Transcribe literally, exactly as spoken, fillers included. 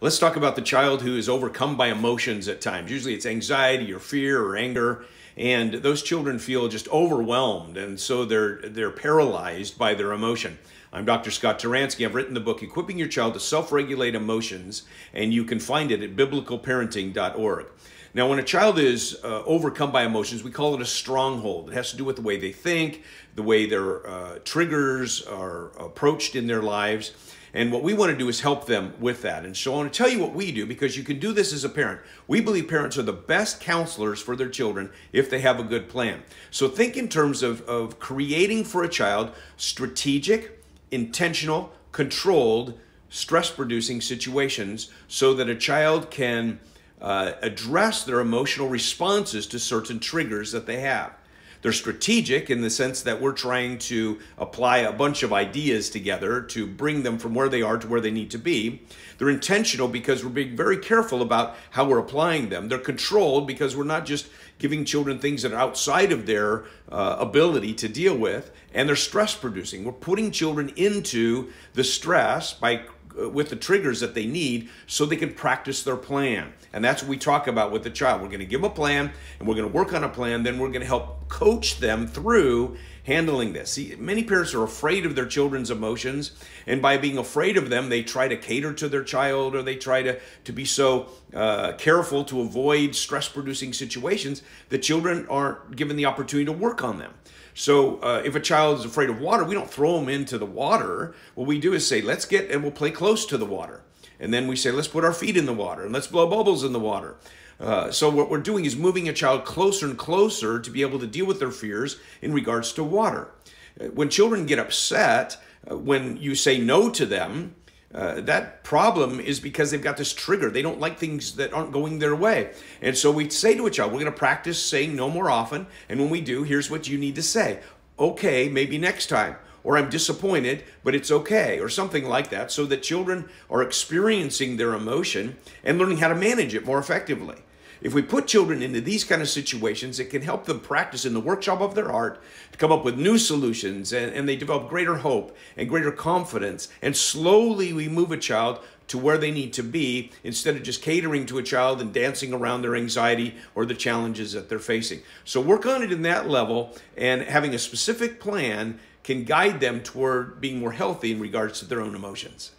Let's talk about the child who is overcome by emotions at times. Usually it's anxiety or fear or anger, and those children feel just overwhelmed, and so they're, they're paralyzed by their emotion. I'm Doctor Scott Taransky. I've written the book, Equipping Your Child to Self-Regulate Emotions, and you can find it at biblical parenting dot org. Now, when a child is uh, overcome by emotions, we call it a stronghold. It has to do with the way they think, the way their uh, triggers are approached in their lives. And what we want to do is help them with that. And so I want to tell you what we do, because you can do this as a parent. We believe parents are the best counselors for their children if they have a good plan. So think in terms of, of creating for a child strategic, intentional, controlled, stress-producing situations so that a child can uh, address their emotional responses to certain triggers that they have. They're strategic in the sense that we're trying to apply a bunch of ideas together to bring them from where they are to where they need to be. They're intentional because we're being very careful about how we're applying them. They're controlled because we're not just giving children things that are outside of their uh, ability to deal with. And they're stress-producing. We're putting children into the stress by with the triggers that they need so they can practice their plan. And that's what we talk about with the child. We're going to give them a plan, and we're going to work on a plan, then we're going to help coach them through handling this. See, many parents are afraid of their children's emotions, and by being afraid of them, they try to cater to their child, or they try to, to be so uh, careful to avoid stress-producing situations that children aren't given the opportunity to work on them. So uh, if a child is afraid of water, we don't throw them into the water. What we do is say, let's get, and we'll play close to the water. And then we say, let's put our feet in the water, and let's blow bubbles in the water. Uh, so what we're doing is moving a child closer and closer to be able to deal with their fears in regards to water. When children get upset, uh, when you say no to them, Uh, that problem is because they've got this trigger. They don't like things that aren't going their way. And so we say to a child, we're going to practice saying no more often. And when we do, here's what you need to say. Okay, maybe next time. Or I'm disappointed, but it's okay. Or something like that. So that children are experiencing their emotion and learning how to manage it more effectively. If we put children into these kind of situations, it can help them practice in the workshop of their art to come up with new solutions, and, and they develop greater hope and greater confidence. And slowly we move a child to where they need to be instead of just catering to a child and dancing around their anxiety or the challenges that they're facing. So work on it in that level, and having a specific plan can guide them toward being more healthy in regards to their own emotions.